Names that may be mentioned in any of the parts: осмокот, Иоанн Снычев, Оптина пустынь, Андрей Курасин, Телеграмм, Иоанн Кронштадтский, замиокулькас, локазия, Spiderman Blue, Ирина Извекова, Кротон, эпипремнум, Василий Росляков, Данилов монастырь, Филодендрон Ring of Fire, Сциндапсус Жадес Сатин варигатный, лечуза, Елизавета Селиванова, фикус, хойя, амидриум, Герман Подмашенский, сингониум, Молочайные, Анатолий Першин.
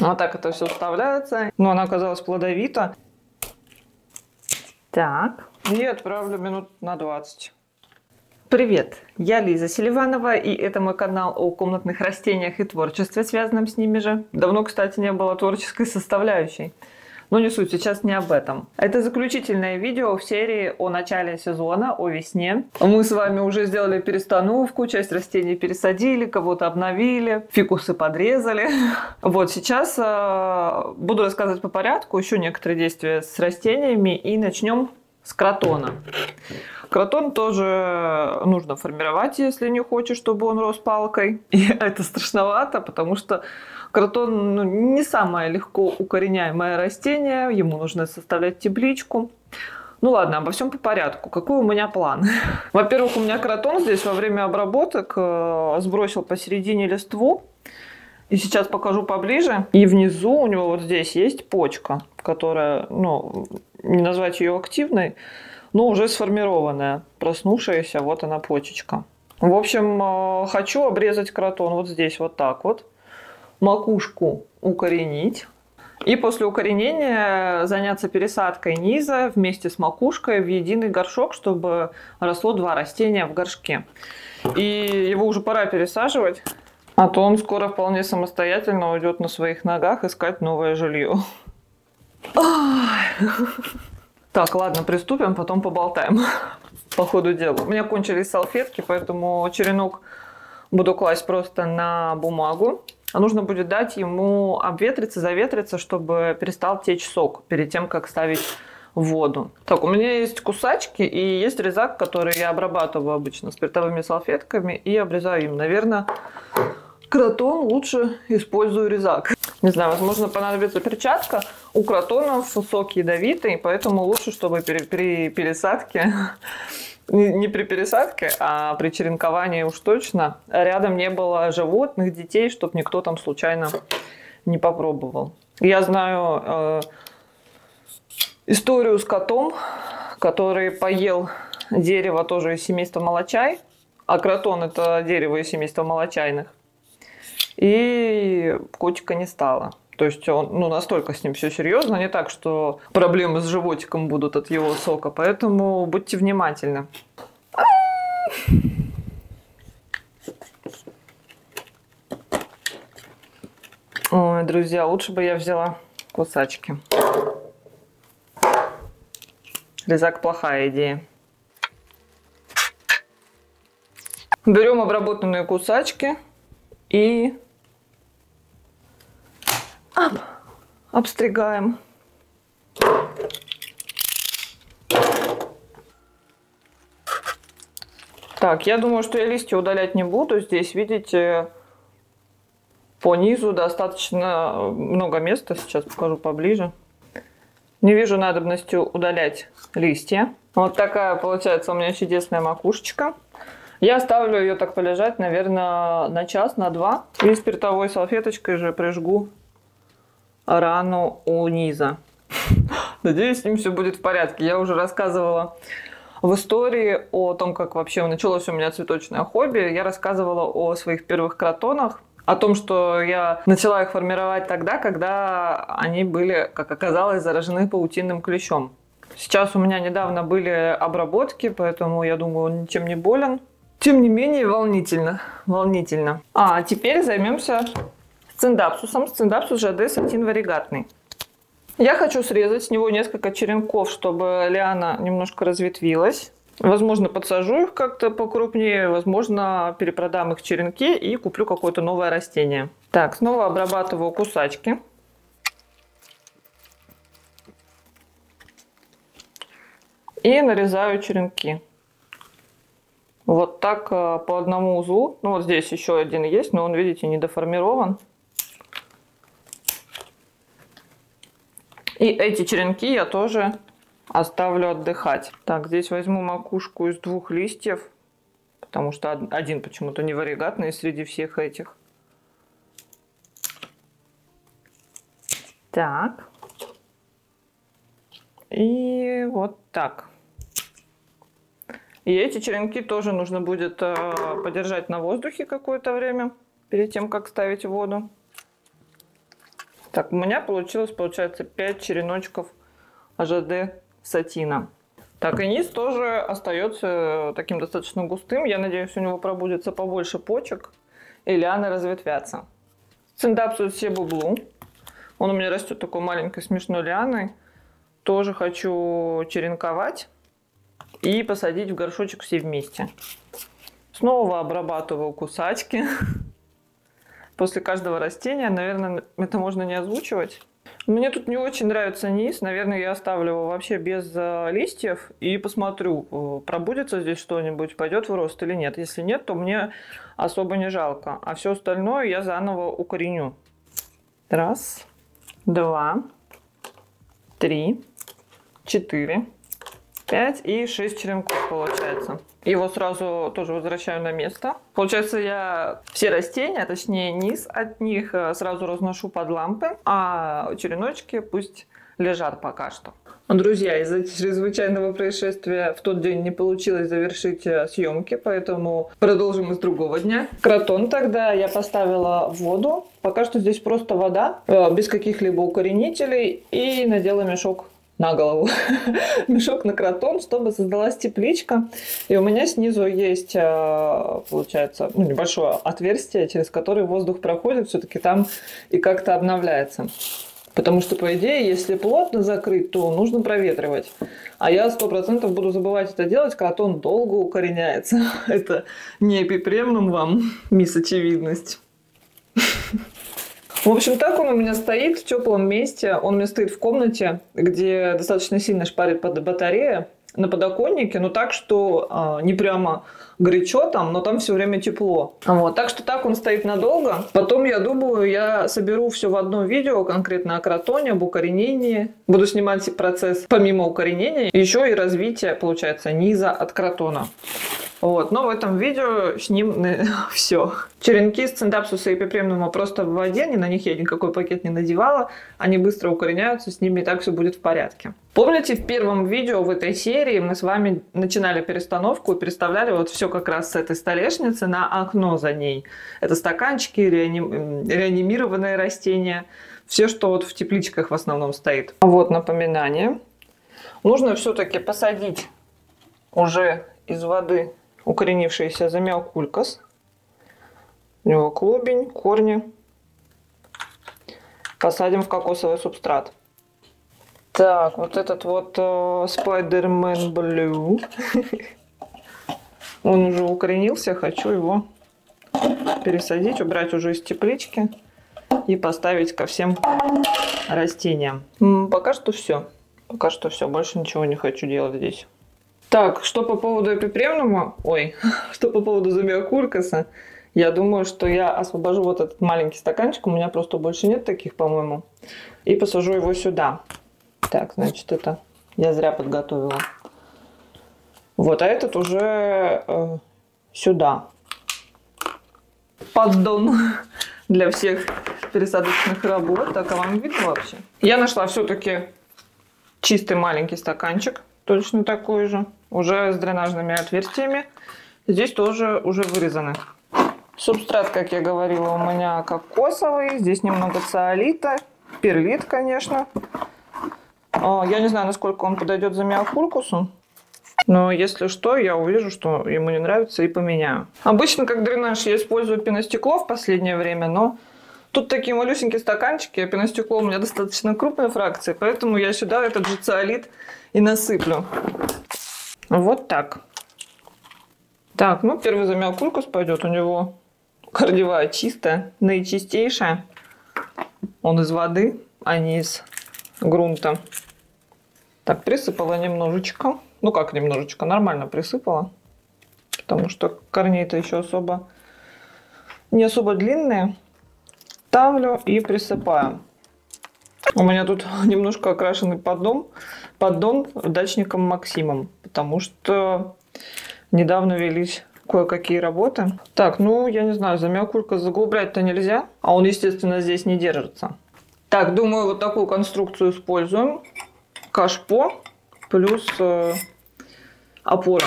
Вот так это все вставляется. Но она оказалась плодовита. Так. И отправлю минут на 20. Привет, я Лиза Селиванова, и это мой канал о комнатных растениях и творчестве, связанном с ними же. Давно, кстати, не было творческой составляющей. Но не суть, сейчас не об этом. Это заключительное видео в серии о начале сезона, о весне. Мы с вами уже сделали перестановку, часть растений пересадили, кого-то обновили, фикусы подрезали. Вот сейчас буду рассказывать по порядку еще некоторые действия с растениями, и начнем с кротона. Кротон тоже нужно формировать, если не хочешь, чтобы он рос палкой. И это страшновато, потому что кротон не самое легко укореняемое растение. Ему нужно составлять табличку. Ну ладно, обо всем по порядку. Какой у меня план? Во-первых, у меня кротон здесь во время обработок сбросил посередине листву. И сейчас покажу поближе. И внизу у него вот здесь есть почка, которая, ну, не назвать ее активной, но уже сформированная, проснувшаяся, вот она почечка. В общем, хочу обрезать кротон вот здесь, вот так вот. Макушку укоренить. И после укоренения заняться пересадкой низа вместе с макушкой в единый горшок, чтобы росло два растения в горшке. И его уже пора пересаживать, а то он скоро вполне самостоятельно уйдет на своих ногах искать новое жилье. Так, ладно, приступим, потом поболтаем по ходу дела. У меня кончились салфетки, поэтому черенок буду класть просто на бумагу. А нужно будет дать ему обветриться, заветриться, чтобы перестал течь сок перед тем, как ставить в воду. Так, у меня есть кусачки и есть резак, который я обрабатываю обычно спиртовыми салфетками и обрезаю им. Наверное, кротон лучше использую резак. Не знаю, возможно, понадобится перчатка. У кротонов сок ядовитый, поэтому лучше, чтобы при пересадке, не при пересадке, а при черенковании уж точно, рядом не было животных, детей, чтобы никто там случайно не попробовал. Я знаю историю с котом, который поел дерево тоже из семейства молочай, а кротон – это дерево из семейства молочайных. И котика не стало. То есть он, ну, настолько с ним все серьезно, не так, что проблемы с животиком будут от его сока. Поэтому будьте внимательны. Ой, друзья, лучше бы я взяла кусачки. Резак – плохая идея. Берем обработанные кусачки и обстригаем. Так, я думаю, что я листья удалять не буду. Здесь, видите, по низу достаточно много места. Сейчас покажу поближе. Не вижу надобности удалять листья. Вот такая получается у меня чудесная макушечка. Я оставлю ее так полежать, наверное, на час, на два. И спиртовой салфеточкой же прижгу рану у низа. Надеюсь, с ним все будет в порядке. Я уже рассказывала в истории о том, как вообще началось у меня цветочное хобби. Я рассказывала о своих первых кротонах, о том, что я начала их формировать тогда, когда они были, как оказалось, заражены паутинным клещом. Сейчас у меня недавно были обработки, поэтому, я думаю, он ничем не болен. Тем не менее, волнительно, волнительно. А теперь займемся сциндапсусом. Сциндапсус Жадес Сатин варигатный. Я хочу срезать с него несколько черенков, чтобы лиана немножко разветвилась. Возможно, подсажу их как-то покрупнее, возможно, перепродам их черенки и куплю какое-то новое растение. Так, снова обрабатываю кусачки. И нарезаю черенки. Вот так по одному узлу. Ну вот здесь еще один есть, но он, видите, не доформирован. И эти черенки я тоже оставлю отдыхать. Так, здесь возьму макушку из двух листьев, потому что один почему-то не варигатный среди всех этих. Так. И вот так. И эти черенки тоже нужно будет подержать на воздухе какое-то время, перед тем, как ставить в воду. Так, у меня получилось, получается, 5 череночков ЖД сатина. Так, и низ тоже остается таким достаточно густым. Я надеюсь, у него пробудется побольше почек, и лианы разветвятся. Сциндапсус себублу. Он у меня растет такой маленькой смешной лианой. Тоже хочу черенковать и посадить в горшочек все вместе. Снова обрабатываю кусачки. После каждого растения, наверное, это можно не озвучивать. Мне тут не очень нравится низ. Наверное, я оставлю его вообще без листьев и посмотрю, пробудется здесь что-нибудь, пойдет в рост или нет. Если нет, то мне особо не жалко. А все остальное я заново укореню. Раз, два, три, четыре, 5 и 6 черенков получается. Его сразу тоже возвращаю на место. Получается, я все растения, точнее низ от них, сразу разношу под лампы, а череночки пусть лежат пока что. Друзья, из-за чрезвычайного происшествия в тот день не получилось завершить съемки, поэтому продолжим из другого дня. Кротон тогда я поставила в воду. Пока что здесь просто вода, без каких-либо укоренителей, и надела мешок на голову. Мешок на кротон, чтобы создалась тепличка. И у меня снизу есть, получается, небольшое отверстие, через которое воздух проходит, все-таки там и как-то обновляется. Потому что, по идее, если плотно закрыть, то нужно проветривать. А я 100% буду забывать это делать, кротон долго укореняется. Это не эпипремнум вам, мисс очевидность. В общем, так он у меня стоит в теплом месте. Он у меня стоит в комнате, где достаточно сильно шпарит батарея, на подоконнике, но так, что не прямо горячо там, но там все время тепло. Вот. Так что так он стоит надолго. Потом, я думаю, я соберу все в одно видео, конкретно о кротоне, об укоренении. Буду снимать процесс помимо укоренения, еще и развитие, получается, низа от кротона. Вот, но в этом видео с ним все. Черенки сциндапсуса и эпипремнума просто в воде, на них я никакой пакет не надевала, они быстро укореняются, с ними и так все будет в порядке. Помните, в первом видео в этой серии мы с вами начинали перестановку и переставляли вот все как раз с этой столешницы на окно за ней. Это стаканчики, реанимированные растения, все, что вот в тепличках в основном стоит. Вот напоминание. Нужно все-таки посадить уже из воды укоренившийся замиокулькас. У него клубень, корни. Посадим в кокосовый субстрат. Так, вот этот вот Spiderman Blue. Он уже укоренился. Хочу его пересадить, убрать уже из теплички и поставить ко всем растениям. Пока что все. Пока что все. Больше ничего не хочу делать здесь. Так, что по поводу эпипремнума, что по поводу замиокулькаса, я думаю, что я освобожу вот этот маленький стаканчик, у меня просто больше нет таких, по-моему, и посажу его сюда. Так, значит, это я зря подготовила. Вот, а этот уже сюда. Поддон для всех пересадочных работ. Так, а вам видно вообще? Я нашла все-таки чистый маленький стаканчик, точно такой же. Уже с дренажными отверстиями. Здесь тоже уже вырезаны. Субстрат, как я говорила, у меня кокосовый. Здесь немного циолита. Перлит, конечно. Я не знаю, насколько он подойдет замиокулькасу. Но если что, я увижу, что ему не нравится, и поменяю. Обычно, как дренаж, я использую пеностекло в последнее время, но тут такие малюсенькие стаканчики. Пеностекло у меня достаточно крупной фракции, поэтому я сюда этот же циолит и насыплю. Вот так. Так, ну первый замиокулькас пойдет. У него корневая чистая, наичистейшая. Он из воды, а не из грунта. Так, присыпала немножечко. Ну как немножечко, нормально присыпала. Потому что корней-то еще особо не особо длинные. Ставлю и присыпаю. У меня тут немножко окрашенный поддон дачником Максимом, потому что недавно велись кое-какие работы. Так, ну я не знаю, замиокулькас заглублять-то нельзя, а он, естественно, здесь не держится. Так, думаю, вот такую конструкцию используем. Кашпо плюс опора.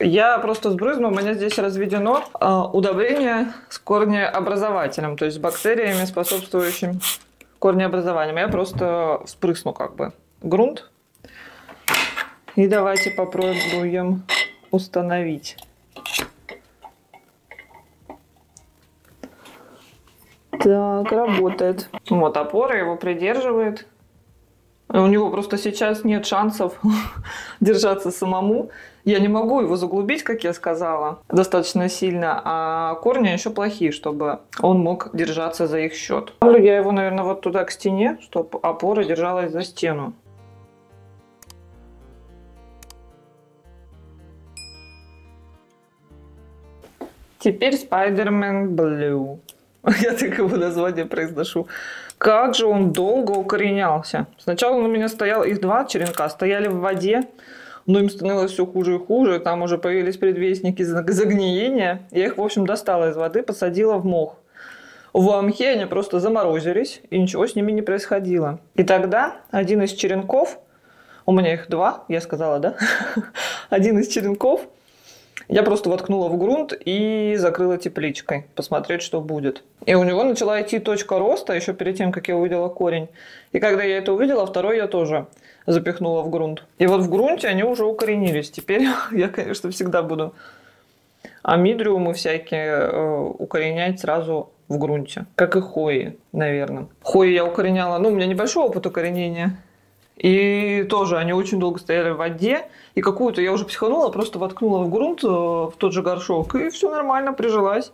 Я просто сбрызну, у меня здесь разведено удобрение с корнеобразователем, то есть с бактериями, способствующим корнеобразованием. Я просто вспрысну как бы грунт. И давайте попробуем установить. Так, работает. Вот опора его придерживает. У него просто сейчас нет шансов держаться самому. Я не могу его заглубить, как я сказала, достаточно сильно, а корни еще плохие, чтобы он мог держаться за их счет. Я его, наверное, вот туда к стене, чтобы опора держалась за стену. Теперь Spiderman Blue. Я так его название произношу. Как же он долго укоренялся. Сначала он у меня стоял, их два черенка стояли в воде, но им становилось все хуже и хуже. Там уже появились предвестники загниения. Я их, в общем, достала из воды, посадила в мох. В мхе они просто заморозились, и ничего с ними не происходило. И тогда один из черенков, у меня их два, я сказала, да? Один из черенков я просто воткнула в грунт и закрыла тепличкой, посмотреть, что будет. И у него начала идти точка роста еще перед тем, как я увидела корень. И когда я это увидела, второй я тоже запихнула в грунт. И вот в грунте они уже укоренились. Теперь я, конечно, всегда буду амидриумы всякие укоренять сразу в грунте. Как и хои, наверное. Хои я укореняла, ну, у меня небольшой опыт укоренения. И тоже они очень долго стояли в воде. И какую-то я уже психанула, просто воткнула в грунт, в тот же горшок. И все нормально, прижилась,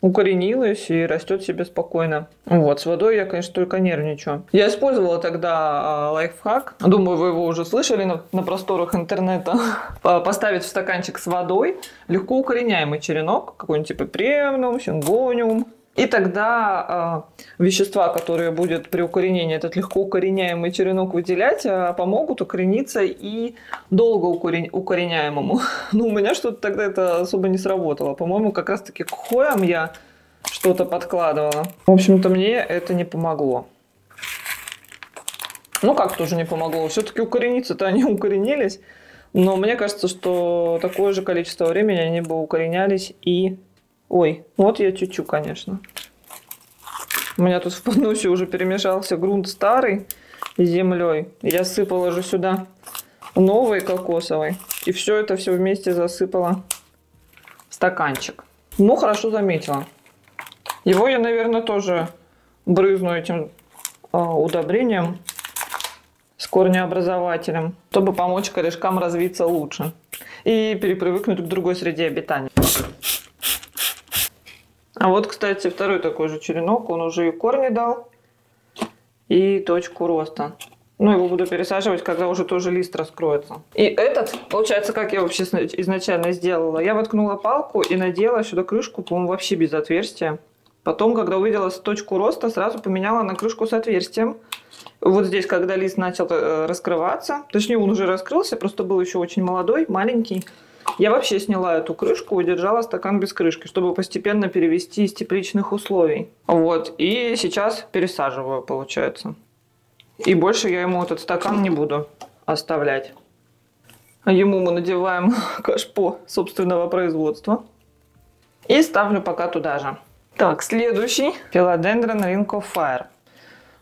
укоренилась и растет себе спокойно. Вот, с водой я, конечно, только нервничаю. Я использовала тогда лайфхак. Думаю, вы его уже слышали на просторах интернета. Поставить в стаканчик с водой легко укореняемый черенок. Какой-нибудь типа премниум, сингониум. И тогда вещества, которые будут при укоренении этот легко укореняемый черенок выделять, помогут укорениться и долго укореняемому. Ну, у меня что-то тогда это особо не сработало. По-моему, как раз-таки к хоям я что-то подкладывала. В общем-то, мне это не помогло. Ну, как тоже не помогло. Все-таки укорениться-то они укоренились. Но мне кажется, что такое же количество времени они бы укоренялись и... Ой, вот я чуть-чуть, конечно. У меня тут в подносе уже перемешался грунт старый с землей. Я сыпала же сюда новый кокосовый. И все это все вместе засыпала в стаканчик. Ну, хорошо заметила. Его я, наверное, тоже брызну этим удобрением с корнеобразователем, чтобы помочь корешкам развиться лучше и перепривыкнуть к другой среде обитания. А вот, кстати, второй такой же черенок, он уже и корни дал, и точку роста. Ну, его буду пересаживать, когда уже тоже лист раскроется. И этот, получается, как я вообще изначально сделала. Я воткнула палку и надела сюда крышку, по-моему, вообще без отверстия. Потом, когда увидела точку роста, сразу поменяла на крышку с отверстием. Вот здесь, когда лист начал раскрываться, точнее, он уже раскрылся, просто был еще очень молодой, маленький. Я вообще сняла эту крышку, удержала стакан без крышки, чтобы постепенно перевести из тепличных условий. Вот, и сейчас пересаживаю, получается. И больше я ему этот стакан не буду оставлять. Ему мы надеваем кашпо собственного производства. И ставлю пока туда же. Так, следующий. Филодендрон Ring of Fire.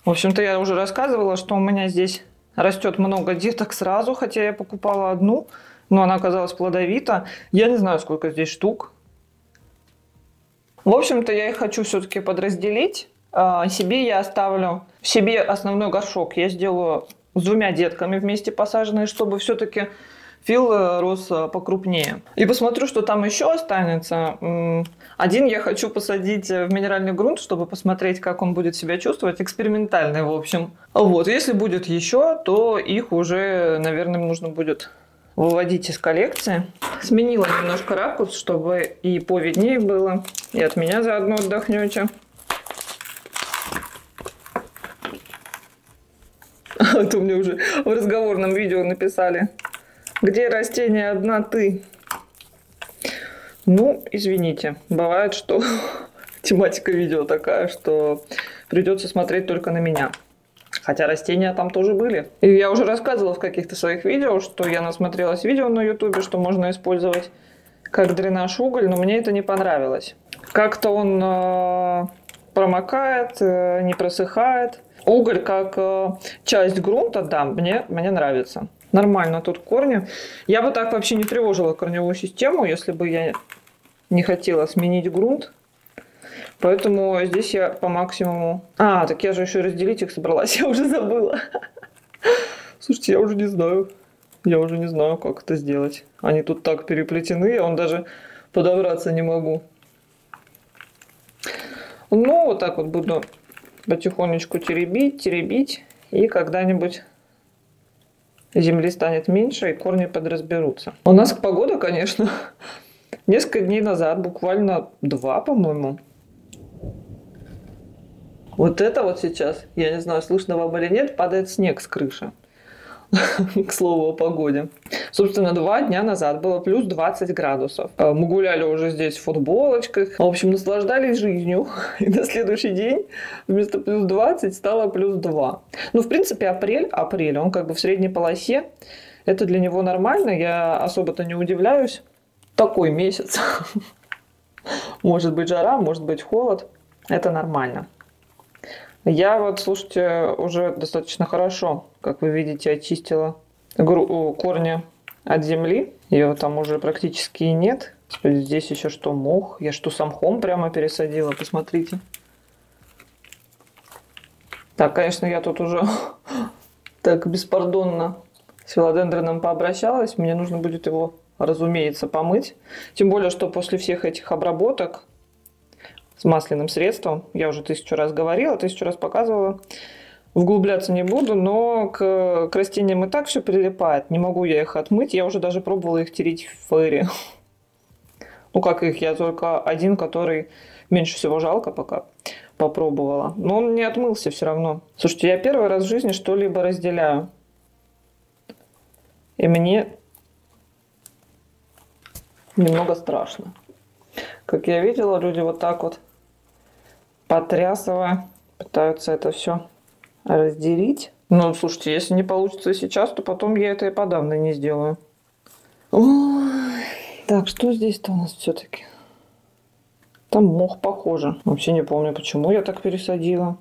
В общем-то, я уже рассказывала, что у меня здесь растет много деток сразу, хотя я покупала одну. Но она оказалась плодовита. Я не знаю, сколько здесь штук. В общем-то, я их хочу все-таки подразделить. Себе я оставлю... В себе основной горшок я сделаю с двумя детками вместе посаженные, чтобы все-таки фил рос покрупнее. И посмотрю, что там еще останется. Один я хочу посадить в минеральный грунт, чтобы посмотреть, как он будет себя чувствовать. Экспериментальный, в общем. Вот, если будет еще, то их уже, наверное, нужно будет... выводить из коллекции. Сменила немножко ракурс, чтобы и повиднее было. И от меня заодно отдохнете. А то мне уже в разговорном видео написали. Где растение одна ты? Ну, извините. Бывает, что тематика видео такая, что придется смотреть только на меня. Хотя растения там тоже были. И я уже рассказывала в каких-то своих видео, что я насмотрелась видео на ютубе, что можно использовать как дренаж уголь, но мне это не понравилось. Как-то он промокает, не просыхает. Уголь как часть грунта, да, мне нравится. Нормально тут корни. Я бы так вообще не тревожила корневую систему, если бы я не хотела сменить грунт. Поэтому здесь я по максимуму... А, так я же еще и разделить их собралась, я уже забыла. Слушайте, я уже не знаю. Я уже не знаю, как это сделать. Они тут так переплетены, я даже подобраться не могу. Ну, вот так вот буду потихонечку теребить, теребить. И когда-нибудь земли станет меньше, и корни подразберутся. У нас погода, конечно, несколько дней назад, буквально 2, по-моему. Вот это вот сейчас, я не знаю, слышно вам или нет, падает снег с крыши. К слову о погоде. Собственно, 2 дня назад было плюс 20 градусов. Мы гуляли уже здесь в футболочках. В общем, наслаждались жизнью. И на следующий день вместо плюс 20 стало плюс 2. Ну, в принципе, апрель, он как бы в средней полосе. Это для него нормально. Я особо-то не удивляюсь. Такой месяц. Может быть жара, может быть холод. Это нормально. Я вот, слушайте, уже достаточно хорошо, как вы видите, очистила корни от земли. Ее там уже практически и нет. Здесь еще что, мох? Я что, сам хом прямо пересадила? Посмотрите. Так, конечно, я тут уже так беспардонно с филодендроном пообращалась. Мне нужно будет его, разумеется, помыть. Тем более, что после всех этих обработок с масляным средством, я уже 1000 раз говорила, 1000 раз показывала, вглубляться не буду, но к растениям и так все прилипает, не могу я их отмыть, я уже даже пробовала их тереть в фэре. Ну как их, я только один, который меньше всего жалко, пока попробовала, но он не отмылся все равно. Слушайте, я первый раз в жизни что-либо разделяю, и мне немного страшно. Как я видела, люди вот так вот потрясывая пытаются это все разделить. Ну, слушайте, если не получится сейчас, то потом я это и подавно не сделаю. Ой, так, что здесь-то у нас все-таки? Там мох, похоже. Вообще не помню, почему я так пересадила.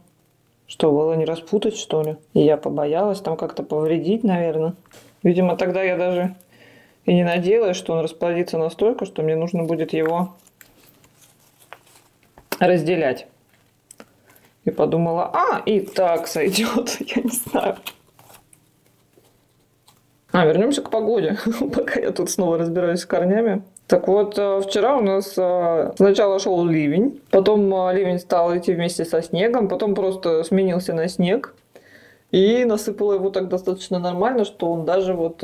Что, было не распутать, что ли? И я побоялась там как-то повредить, наверное. Видимо, тогда я даже и не надеялась, что он расплодится настолько, что мне нужно будет его разделять. И подумала, а, и так сойдет, я не знаю. А, вернемся к погоде, пока я тут снова разбираюсь с корнями. Так вот, вчера у нас сначала шел ливень, потом ливень стал идти вместе со снегом, потом просто сменился на снег. И насыпало его так достаточно нормально, что он даже вот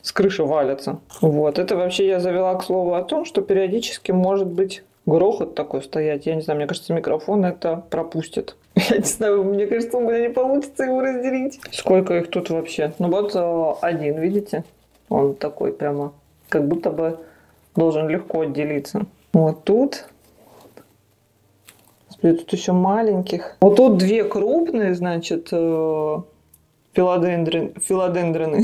с крыши валится. Вот, это вообще я завела к слову о том, что периодически может быть грохот такой стоять. Я не знаю, мне кажется, микрофон это пропустит. Я не знаю, мне кажется, у меня не получится его разделить. Сколько их тут вообще? Ну вот один, видите? Он такой прямо, как будто бы должен легко отделиться. Вот тут. Тут еще маленьких. Вот тут 2 крупные, значит, филодендроны.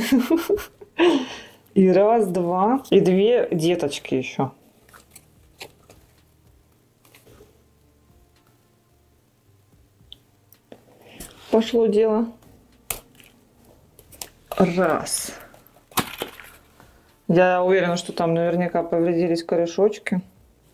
И 1, 2. И 2 деточки еще. Пошло дело. 1. Я уверена, что там наверняка повредились корешочки.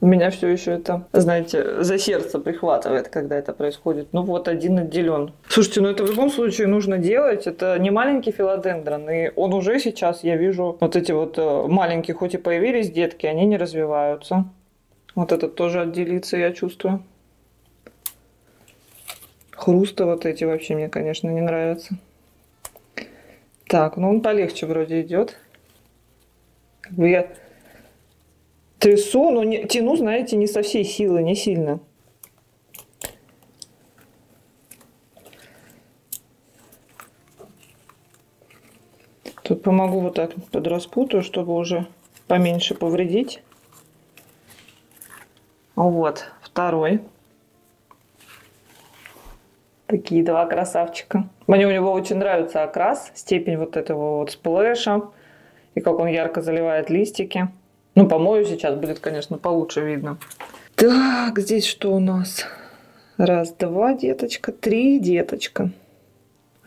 У меня все еще это, знаете, за сердце прихватывает, когда это происходит. Ну вот, 1 отделен. Слушайте, ну это в любом случае нужно делать. Это не маленький филодендрон. И он уже сейчас, я вижу, вот эти вот маленькие, хоть и появились детки, они не развиваются. Вот этот тоже отделится, я чувствую. Хрусты вот эти вообще мне, конечно, не нравятся. Так, ну он полегче вроде идет. Как бы я трясу, но не, тяну, знаете, не со всей силы, не сильно. Тут помогу вот так подраспутаю, чтобы уже поменьше повредить. Вот, 2. Такие 2 красавчика. Мне у него очень нравится окрас, степень вот этого вот сплэша. И как он ярко заливает листики. Ну, по-моему, сейчас будет, конечно, получше видно. Так, здесь что у нас? 1, 2 деточка, 3 деточка.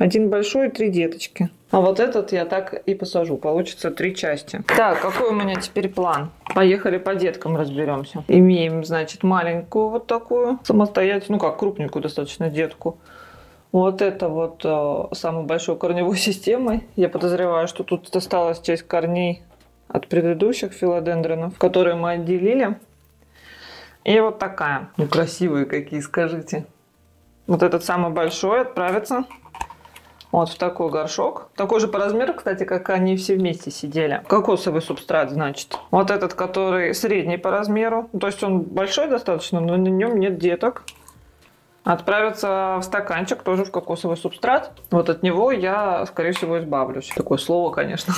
Один большой, три деточки. А вот этот я так и посажу. Получится три части. Так, какой у меня теперь план? Поехали по деткам разберемся. Имеем, значит, маленькую вот такую самостоятельную, ну как, крупненькую достаточно детку. Вот это вот самой большой корневой системой. Я подозреваю, что тут осталась часть корней от предыдущих филодендронов, которые мы отделили. И вот такая. Ну, красивые какие, скажите. Вот этот самый большой отправится вот в такой горшок. Такой же по размеру, кстати, как они все вместе сидели. Кокосовый субстрат, значит. Вот этот, который средний по размеру. То есть он большой достаточно, но на нем нет деток. Отправится в стаканчик, тоже в кокосовый субстрат. Вот от него я, скорее всего, избавлюсь. Такое слово, конечно.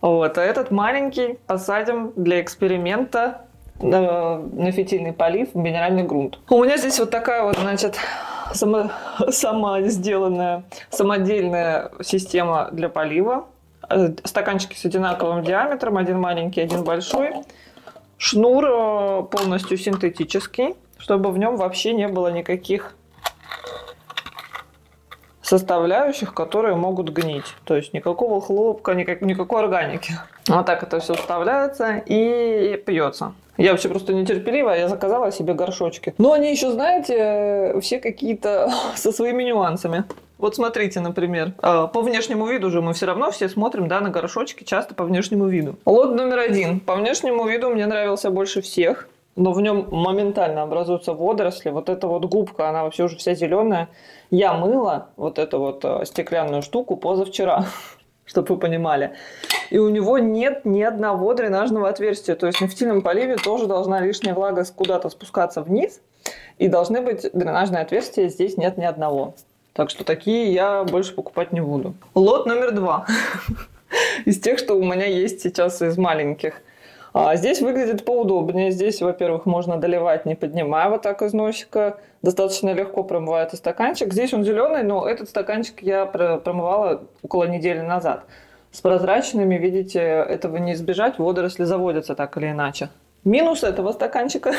Вот, а этот маленький посадим для эксперимента на фитильный полив в минеральный грунт. У меня здесь вот такая вот, значит, самодельная система для полива. Стаканчики с одинаковым диаметром, один маленький, один большой. Шнур полностью синтетический, чтобы в нем вообще не было никаких составляющих, которые могут гнить. То есть никакого хлопка, никакой органики. Вот так это все вставляется и пьется. Я вообще просто нетерпелива, я заказала себе горшочки. Но они еще, знаете, все какие-то со своими нюансами. Вот смотрите, например, по внешнему виду же мы все равно все смотрим, да, на горшочки часто по внешнему виду. Лот номер один. По внешнему виду мне нравился больше всех, но в нем моментально образуются водоросли. Вот эта вот губка, она вообще уже вся зеленая. Я мыла вот эту вот стеклянную штуку позавчера, чтобы вы понимали. И у него нет ни одного дренажного отверстия. То есть на фитильном поливе тоже должна лишняя влага куда-то спускаться вниз. И должны быть дренажные отверстия, здесь нет ни одного. Так что такие я больше покупать не буду. Лот номер два. Из тех, что у меня есть сейчас из маленьких. Здесь выглядит поудобнее. Здесь, во-первых, можно доливать, не поднимая вот так из носика. Достаточно легко промывается стаканчик. Здесь он зеленый, но этот стаканчик я промывала около недели назад. С прозрачными, видите, этого не избежать. Водоросли заводятся так или иначе. Минус этого стаканчика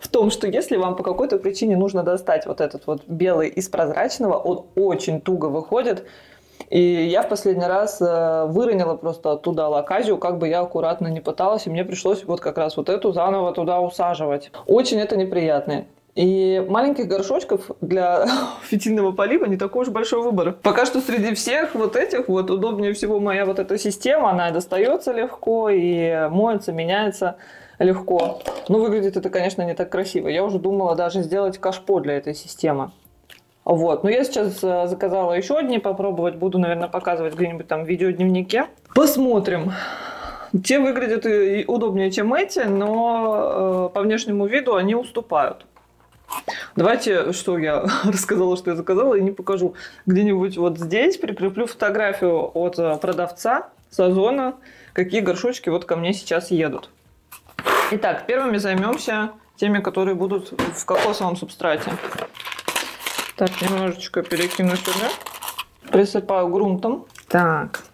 в том, что если вам по какой-то причине нужно достать вот этот вот белый из прозрачного, он очень туго выходит. И я в последний раз выронила просто оттуда локазию, как бы я аккуратно не пыталась, и мне пришлось вот как раз вот эту заново туда усаживать. Очень это неприятно. И маленьких горшочков для фитильного полива не такой уж большой выбор. Пока что среди всех вот этих вот удобнее всего моя вот эта система. Она достается легко и моется, меняется легко. Но выглядит это, конечно, не так красиво. Я уже думала даже сделать кашпо для этой системы. Вот, но я сейчас заказала еще одни попробовать. Буду, наверное, показывать где-нибудь там в видеодневнике. Посмотрим. Те выглядят и удобнее, чем эти, но по внешнему виду они уступают. Давайте, что я рассказала, что я заказала, и не покажу. Где-нибудь вот здесь прикреплю фотографию от продавца с Озона, какие горшочки вот ко мне сейчас едут. Итак, первыми займемся теми, которые будут в кокосовом субстрате. Так, немножечко перекину сюда. Присыпаю грунтом. Так.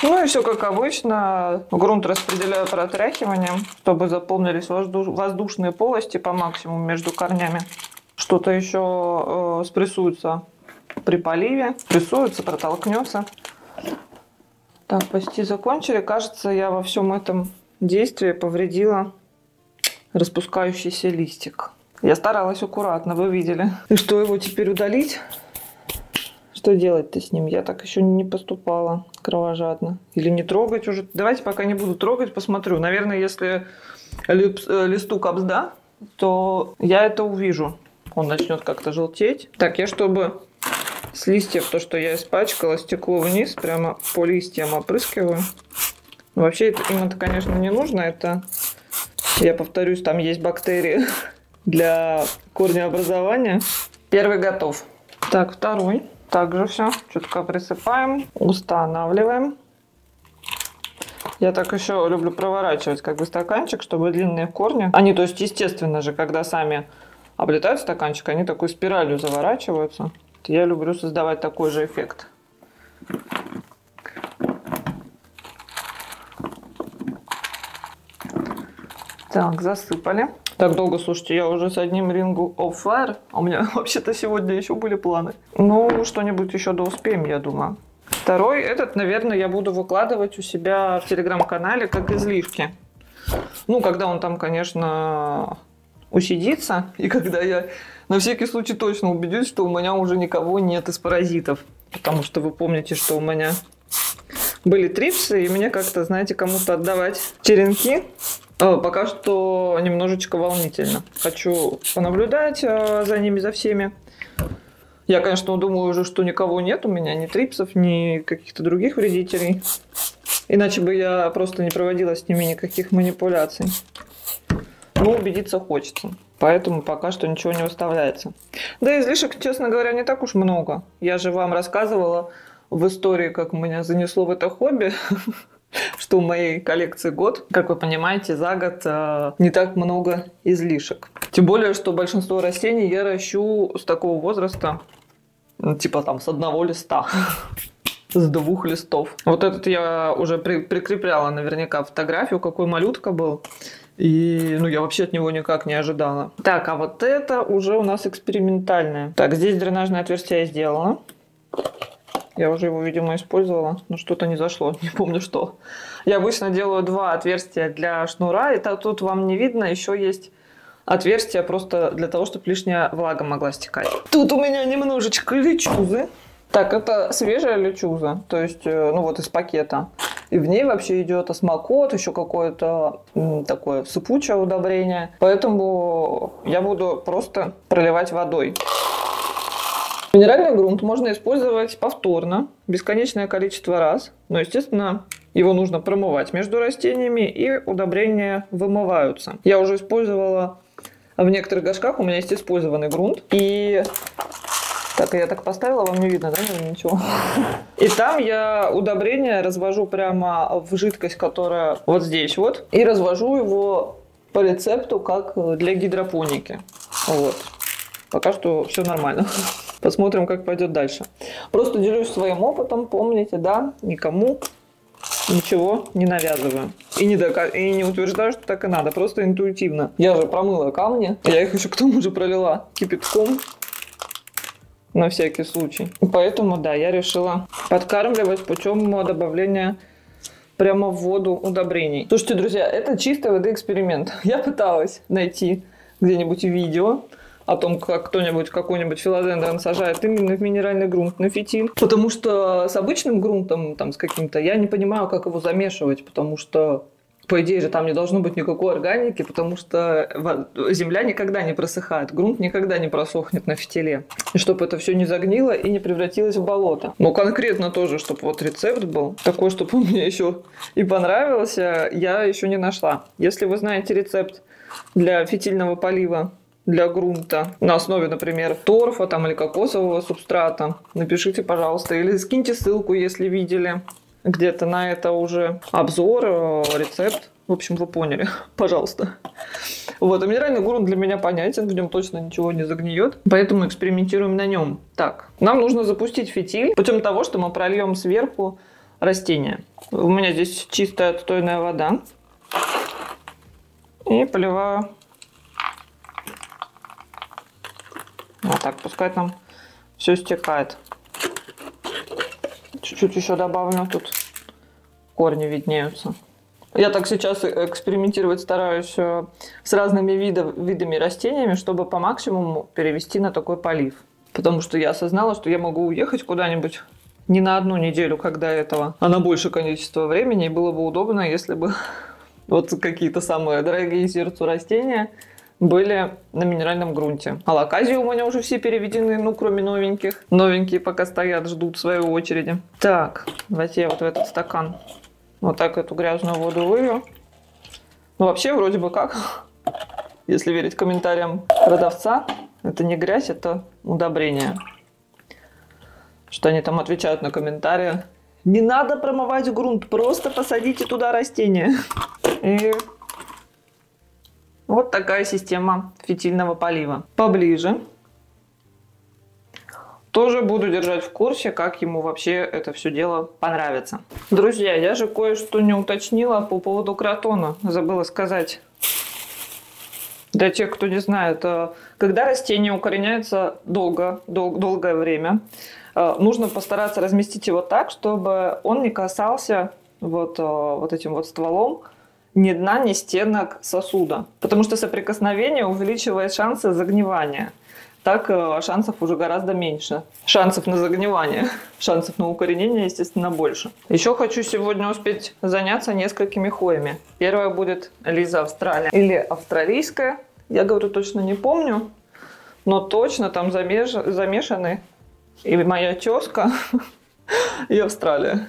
Ну и все как обычно. Грунт распределяю протряхиванием, чтобы заполнились воздушные полости по максимуму между корнями. Что-то еще спрессуется при поливе. Спрессуется, протолкнется. Так, почти закончили. Кажется, я во всем этом действии повредила распускающийся листик. Я старалась аккуратно, вы видели. И что, его теперь удалить? Что делать-то с ним? Я так еще не поступала кровожадно. Или не трогать уже? Давайте пока не буду трогать, посмотрю. Наверное, если листок обзда, то я это увижу. Он начнет как-то желтеть. Так, я чтобы с листьев то, что я испачкала, стекло вниз, прямо по листьям опрыскиваю. Вообще им это, конечно, не нужно. Это, я повторюсь, там есть бактерии для корнеобразования. Первый готов. Так, второй. Также все чутка присыпаем, устанавливаем. Я так еще люблю проворачивать как бы стаканчик, чтобы длинные корни, они, то есть, естественно же, когда сами облетают стаканчик, они такой спиралью заворачиваются. Я люблю создавать такой же эффект. Так, засыпали. Так долго, слушайте, я уже с одним Ring of Fire. У меня вообще-то сегодня еще были планы. Ну, что-нибудь еще доуспеем, я думаю. Второй, этот, наверное, я буду выкладывать у себя в телеграм-канале как излишки. Ну, когда он там, конечно, усидится. И когда я на всякий случай точно убедюсь, что у меня уже никого нет из паразитов. Потому что вы помните, что у меня были трипсы, и мне как-то, знаете, кому-то отдавать черенки пока что немножечко волнительно. Хочу понаблюдать за ними, за всеми. Я, конечно, думаю уже, что никого нет у меня, ни трипсов, ни каких-то других вредителей. Иначе бы я просто не проводила с ними никаких манипуляций. Но убедиться хочется. Поэтому пока что ничего не выставляется. Да и излишек, честно говоря, не так уж много. Я же вам рассказывала в истории, как меня занесло в это хобби, что у моей коллекции год. Как вы понимаете, за год не так много излишек. Тем более, что большинство растений я ращу с такого возраста, типа там с одного листа. С двух листов. Вот этот я уже прикрепляла наверняка фотографию, какой малютка был. И ну, я вообще от него никак не ожидала. Так, а вот это уже у нас экспериментальное. Так, здесь дренажное отверстие я сделала. Я уже его, видимо, использовала, но что-то не зашло, не помню что. Я обычно делаю два отверстия для шнура, и тут вам не видно, еще есть отверстие просто для того, чтобы лишняя влага могла стекать. Тут у меня немножечко лечузы. Так, это свежая лечуза, то есть, ну вот из пакета. И в ней вообще идет осмокот, еще какое-то такое сыпучее удобрение. Поэтому я буду просто проливать водой. Минеральный грунт можно использовать повторно, бесконечное количество раз. Но, естественно, его нужно промывать между растениями, и удобрения вымываются. Я уже использовала в некоторых горшках, у меня есть использованный грунт. И так, я так поставила, вам не видно, да? Ничего. И там я удобрение развожу прямо в жидкость, которая вот здесь вот. И развожу его по рецепту, как для гидропоники. Вот. Пока что все нормально. Посмотрим, как пойдет дальше. Просто делюсь своим опытом, помните, да, никому ничего не навязываю. И не утверждаю, что так и надо, просто интуитивно. Я же промыла камни, я их еще к тому же пролила кипятком на всякий случай. Поэтому, да, я решила подкармливать путем добавления прямо в воду удобрений. Слушайте, друзья, это чистой воды эксперимент. Я пыталась найти где-нибудь видео о том, как кто-нибудь какой-нибудь филодендрон сажает именно в минеральный грунт, на фитиль. Потому что с обычным грунтом, там, с каким-то, я не понимаю, как его замешивать, потому что, по идее же, там не должно быть никакой органики, потому что земля никогда не просыхает, грунт никогда не просохнет на фитиле. И чтобы это все не загнило и не превратилось в болото. Но конкретно тоже, чтобы вот рецепт был такой, чтобы он мне еще и понравился, я еще не нашла. Если вы знаете рецепт для фитильного полива, для грунта на основе, например, торфа там, или кокосового субстрата, напишите, пожалуйста, или скиньте ссылку, если видели где-то на это уже обзор, рецепт. В общем, вы поняли, пожалуйста. Вот, а минеральный грунт для меня понятен, в нем точно ничего не загниет, поэтому экспериментируем на нем. Так, нам нужно запустить фитиль путем того, что мы прольем сверху растения. У меня здесь чистая отстойная вода. И поливаю. Вот так, пускай там все стекает. Чуть-чуть еще добавлю, тут корни виднеются. Я так сейчас экспериментировать стараюсь с разными видами растениями, чтобы по максимуму перевести на такой полив. Потому что я осознала, что я могу уехать куда-нибудь не на одну неделю, как до этого, а на большее количество времени. И было бы удобно, если бы вот какие-то самые дорогие сердцу растения были на минеральном грунте. А локазии у меня уже все переведены, ну, кроме новеньких. Новенькие пока стоят, ждут своей очереди. Так, давайте я вот в этот стакан вот так эту грязную воду вылью. Ну, вообще, вроде бы как, если верить комментариям продавца, это не грязь, это удобрение. Что они там отвечают на комментарии. Не надо промывать грунт, просто посадите туда растения. И вот такая система фитильного полива. Поближе тоже буду держать в курсе, как ему вообще это все дело понравится. Друзья, я же кое-что не уточнила по поводу кротона. Забыла сказать. Для тех, кто не знает, когда растение укореняется долгое время, нужно постараться разместить его так, чтобы он не касался вот этим вот стволом ни дна, ни стенок сосуда. Потому что соприкосновение увеличивает шансы загнивания. Так шансов уже гораздо меньше. Шансов на загнивание, шансов на укоренение, естественно, больше. Еще хочу сегодня успеть заняться несколькими хвоями. Первая будет Лиза Австралия или австралийская. Я говорю, точно не помню, но точно там замешаны и моя тезка, и Австралия.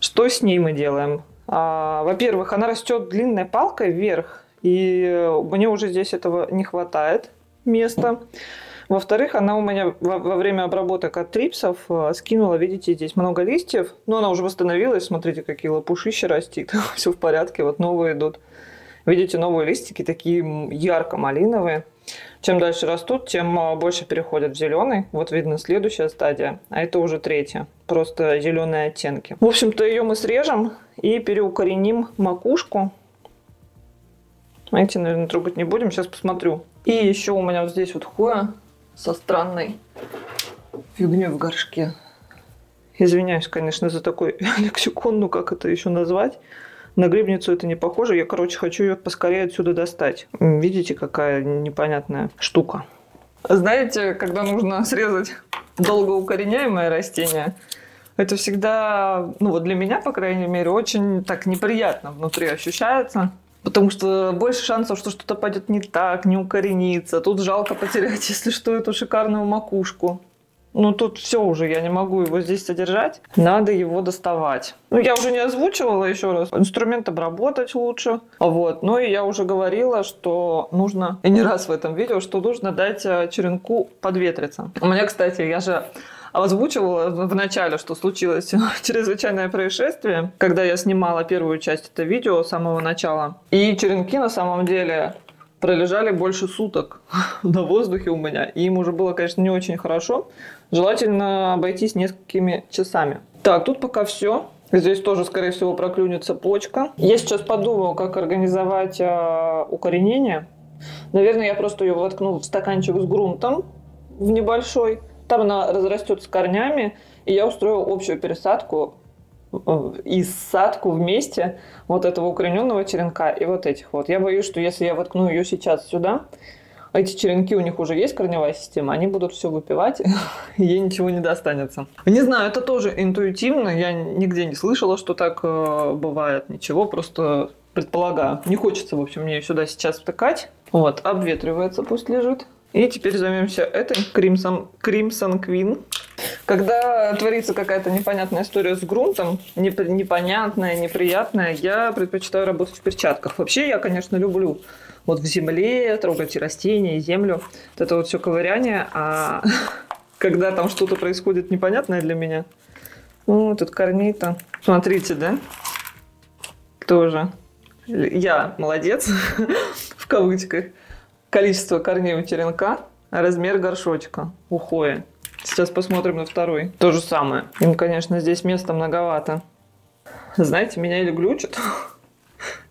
Что с ней мы делаем? Во-первых, она растет длинной палкой вверх, и мне уже здесь этого не хватает места. Во-вторых, она у меня во время обработок от трипсов скинула, видите, здесь много листьев, но она уже восстановилась, смотрите, какие лопушища растит, все в порядке, вот новые идут. Видите, новые листики такие ярко-малиновые. Чем дальше растут, тем больше переходят в зеленый. Вот видно следующая стадия, а это уже третья. Просто зеленые оттенки. В общем-то, ее мы срежем и переукореним макушку. Эти, наверное, трогать не будем, сейчас посмотрю. И еще у меня вот здесь вот хвоя со странной фигней в горшке. Извиняюсь, конечно, за такой лексикон, ну как это еще назвать? На грибницу это не похоже. Я, короче, хочу ее поскорее отсюда достать. Видите, какая непонятная штука. Знаете, когда нужно срезать долгоукореняемое растение, это всегда, ну вот для меня, по крайней мере, очень так неприятно внутри ощущается. Потому что больше шансов, что что-то пойдет не так, не укоренится. Тут жалко потерять, если что, эту шикарную макушку. Ну, тут все уже, я не могу его здесь содержать. Надо его доставать. Ну, я уже не озвучивала еще раз. Инструмент обработать лучше. Вот. Ну, и я уже говорила, что нужно, и не раз в этом видео, что нужно дать черенку подветриться. У меня, кстати, я же озвучивала в начале, что случилось чрезвычайное происшествие, когда я снимала первую часть этого видео с самого начала. И черенки, на самом деле, пролежали больше суток на воздухе у меня. И им уже было, конечно, не очень хорошо. Желательно обойтись несколькими часами. Так, тут пока все. Здесь тоже, скорее всего, проклюнется почка. Я сейчас подумала, как организовать укоренение. Наверное, я просто ее воткну в стаканчик с грунтом в небольшой. Там она разрастет с корнями. И я устрою общую пересадку и ссадку вместе вот этого укорененного черенка и вот этих вот. Я боюсь, что если я воткну ее сейчас сюда, эти черенки, у них уже есть корневая система, они будут все выпивать, и ей ничего не достанется. Не знаю, это тоже интуитивно, я нигде не слышала, что так бывает, ничего, просто предполагаю. Не хочется, в общем, мне ее сюда сейчас втыкать. Вот, обветривается, пусть лежит. И теперь займемся этой Crimson Queen. Когда творится какая-то непонятная история с грунтом, непонятная, неприятная, я предпочитаю работать в перчатках. Вообще, я, конечно, люблю вот в земле трогать и растения, и землю. Вот это вот все ковыряние. А когда там что-то происходит непонятное для меня... О, тут корней-то. Смотрите, да? Тоже. Я молодец, в кавычках. Количество корней у черенка, размер горшочка у хвои. Сейчас посмотрим на второй. То же самое. Им, конечно, здесь места многовато. Знаете, меня или глючит,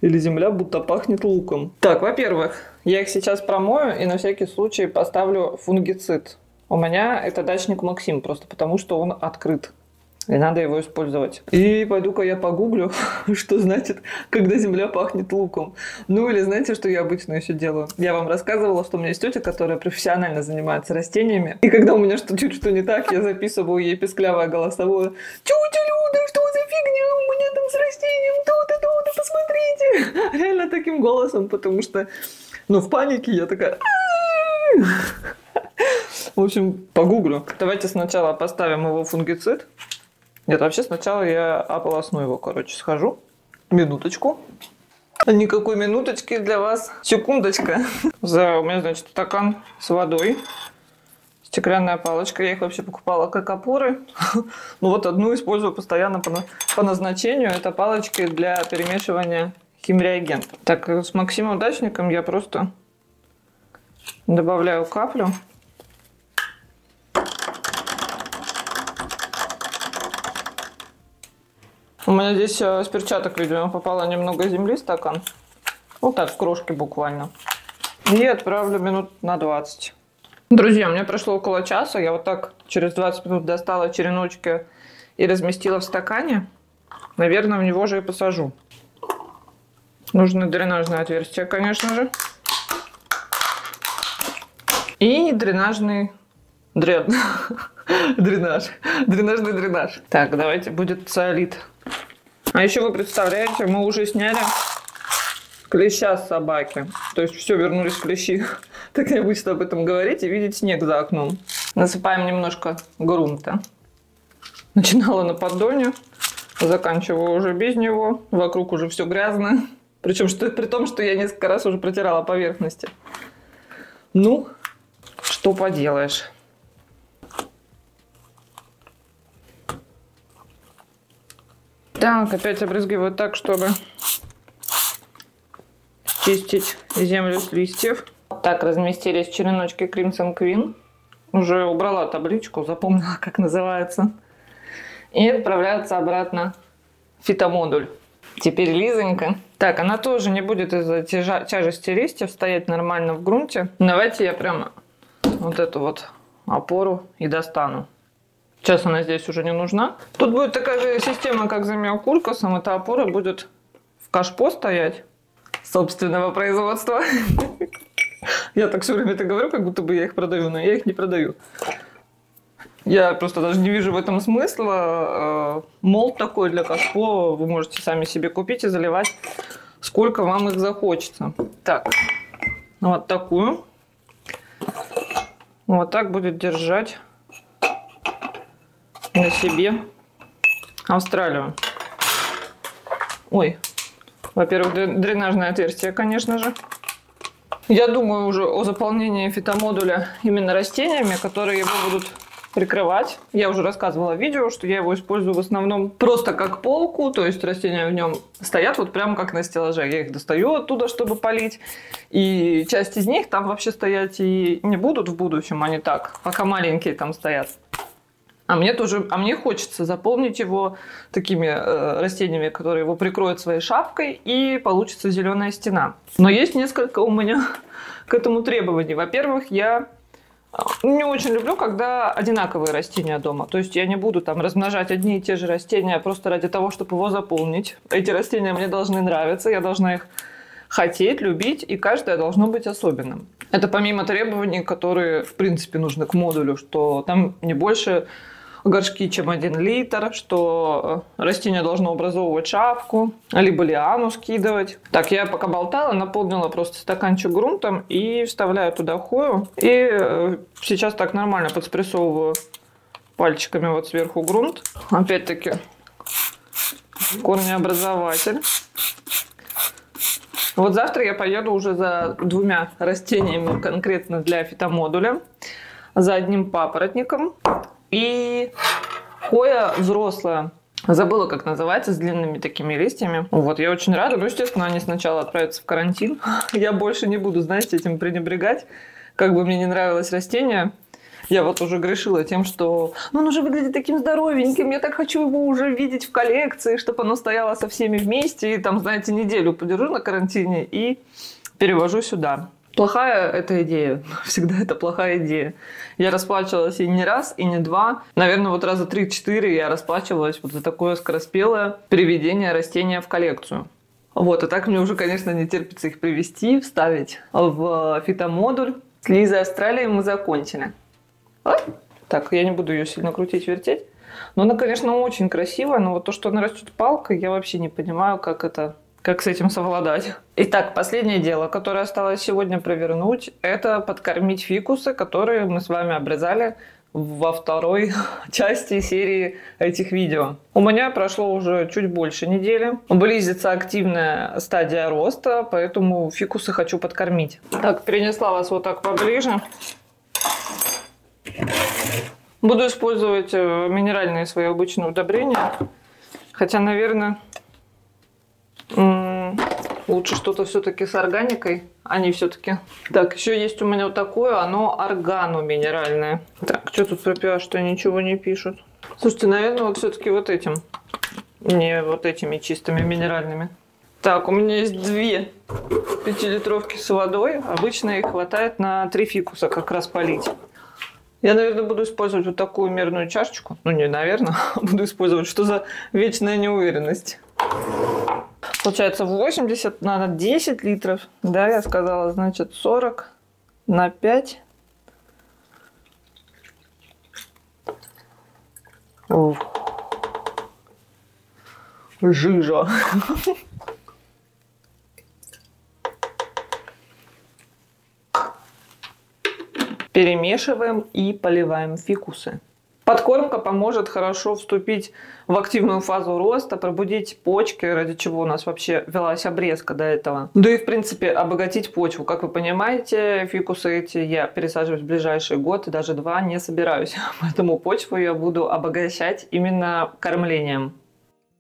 или земля будто пахнет луком. Так, во-первых, я их сейчас промою и на всякий случай поставлю фунгицид. У меня это дачник Максим, просто потому что он открыт. И надо его использовать. И пойду-ка я погуглю, что значит, когда земля пахнет луком. Ну или знаете, что я обычно еще делаю? Я вам рассказывала, что у меня есть тетя, которая профессионально занимается растениями. И когда у меня чуть что не так, я записываю ей песклявое голосовое. Тетя Люда, что за фигня у меня там с растением? То-то, посмотрите. Реально таким голосом, потому что, ну, в панике я такая... В общем, погуглю. Давайте сначала поставим его фунгицид. Нет, вообще сначала я ополосну его, короче, схожу. Минуточку. Никакой минуточки для вас. Секундочка. У меня, значит, стакан с водой. Стеклянная палочка. Я их вообще покупала как опоры. Ну вот одну использую постоянно по назначению. Это палочки для перемешивания химреагентов. Так, с Максимом Дачником я просто добавляю каплю. У меня здесь с перчаток, видимо, попало немного земли в стакан. Вот так, в крошке буквально. И отправлю минут на 20. Друзья, у меня прошло около часа. Я вот так через 20 минут достала череночки и разместила в стакане. Наверное, в него же и посажу. Нужно дренажное отверстие, конечно же. И дренажный дренаж. Так, давайте будет циолит. А еще вы представляете, мы уже сняли клеща с собаки. То есть все, вернулись клещи. Так необычно об этом говорить и видеть снег за окном. Насыпаем немножко грунта. Начинала на поддоне, заканчиваю уже без него. Вокруг уже все грязно. Причем при том, что я несколько раз уже протирала поверхности. Ну, что поделаешь. Так, опять обрызгиваю так, чтобы чистить землю с листьев. Так, разместились череночки Crimson Queen. Уже убрала табличку, запомнила, как называется. И отправляется обратно в фитомодуль. Теперь Лизонька. Так, она тоже не будет из-за тяжести листьев стоять нормально в грунте. Давайте я прямо вот эту вот опору и достану. Сейчас она здесь уже не нужна. Тут будет такая же система, как за миокулькасом. Эта опора будет в кашпо стоять собственного производства. Я так все время это говорю, как будто бы я их продаю, но я их не продаю. Я просто даже не вижу в этом смысла. Молд такой для кашпо вы можете сами себе купить и заливать, сколько вам их захочется. Так, вот такую. Вот так будет держать на себе Австралию. Ой, во-первых, дренажное отверстие, конечно же. Я думаю уже о заполнении фитомодуля именно растениями, которые его будут прикрывать. Я уже рассказывала в видео, что я его использую в основном просто как полку, то есть растения в нем стоят вот прям как на стеллаже. Я их достаю оттуда, чтобы полить, и часть из них там вообще стоять и не будут в будущем, они так, пока маленькие там стоят. А мне хочется заполнить его такими растениями, которые его прикроют своей шапкой, и получится зеленая стена. Но есть несколько у меня к этому требований. Во-первых, я не очень люблю, когда одинаковые растения дома. То есть я не буду там размножать одни и те же растения просто ради того, чтобы его заполнить. Эти растения мне должны нравиться, я должна их хотеть, любить, и каждое должно быть особенным. Это помимо требований, которые в принципе нужны к модулю, что там не больше горшки, чем 1 литр, что растение должно образовывать шапку, либо лиану скидывать. Так, я пока болтала, наполнила просто стаканчик грунтом и вставляю туда хвою. И сейчас так нормально подспрессовываю пальчиками вот сверху грунт. Опять-таки корнеобразователь. Вот завтра я поеду уже за 2 растениями конкретно для фитомодуля, за 1 папоротником. И хоя взрослая, забыла, как называется, с длинными такими листьями. Вот, я очень рада. Ну, естественно, они сначала отправятся в карантин. Я больше не буду, знаете, этим пренебрегать. Как бы мне не нравилось растение, я вот уже грешила тем, что он уже выглядит таким здоровеньким, я так хочу его уже видеть в коллекции, чтобы оно стояло со всеми вместе. И там, знаете, неделю подержу на карантине и перевожу сюда. Плохая эта идея. Всегда это плохая идея. Я расплачивалась и не раз, и не два. Наверное, вот раза 3-4 я расплачивалась вот за такое скороспелое приведение растения в коллекцию. Вот, а так мне уже, конечно, не терпится их привести, вставить в фитомодуль. С Лизой Австралии мы закончили. Вот. Так, я не буду ее сильно крутить, вертеть. Но она, конечно, очень красивая, но вот то, что она растет палкой, я вообще не понимаю, как с этим совладать. Итак, последнее дело, которое осталось сегодня провернуть, это подкормить фикусы, которые мы с вами обрезали во второй части серии этих видео. У меня прошло уже чуть больше недели. Близится активная стадия роста, поэтому фикусы хочу подкормить. Так, перенесла вас вот так поближе. Буду использовать минеральные свои обычные удобрения. Хотя, наверное, лучше что-то все-таки с органикой. Они все-таки. Так, еще есть у меня вот такое, оно органу минеральное. Так, что тут про pH, что ничего не пишут? Слушайте, наверное, вот все-таки вот этим. Не вот этими чистыми минеральными. Так, у меня есть две пятилитровки с водой. Обычно их хватает на 3 фикуса как раз полить. Я, наверное, буду использовать вот такую мерную чашечку. Ну, не наверное, буду использовать. Что за вечная неуверенность? Получается 80, надо 10 литров. Да, я сказала, значит, 40 на 5. О. Жижа. Перемешиваем и поливаем фикусы. Подкормка поможет хорошо вступить в активную фазу роста, пробудить почки, ради чего у нас вообще велась обрезка до этого. Да и в принципе обогатить почву. Как вы понимаете, фикусы эти я пересаживать в ближайший год и даже 2 не собираюсь. Поэтому почву я буду обогащать именно кормлением.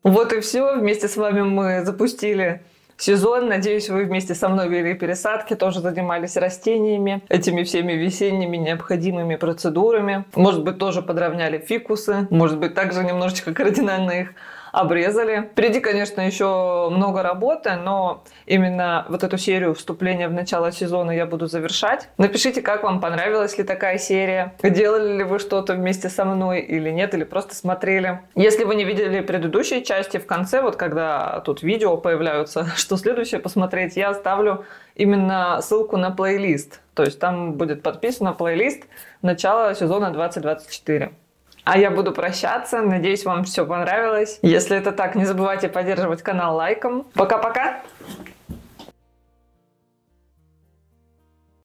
Вот и все. Вместе с вами мы запустили сезон. Надеюсь, вы вместе со мной вели пересадки, тоже занимались растениями, этими всеми весенними необходимыми процедурами. Может быть, тоже подровняли фикусы, может быть, также немножечко кардинально их обрезали. Впереди, конечно, еще много работы, но именно вот эту серию вступления в начало сезона я буду завершать. Напишите, как вам, понравилась ли такая серия, делали ли вы что-то вместе со мной или нет, или просто смотрели. Если вы не видели предыдущие части, в конце, вот когда тут видео появляются, что следующее посмотреть, я оставлю именно ссылку на плейлист. То есть там будет подписано плейлист начала сезона 2024. А я буду прощаться. Надеюсь, вам все понравилось. Если это так, не забывайте поддерживать канал лайком. Пока-пока!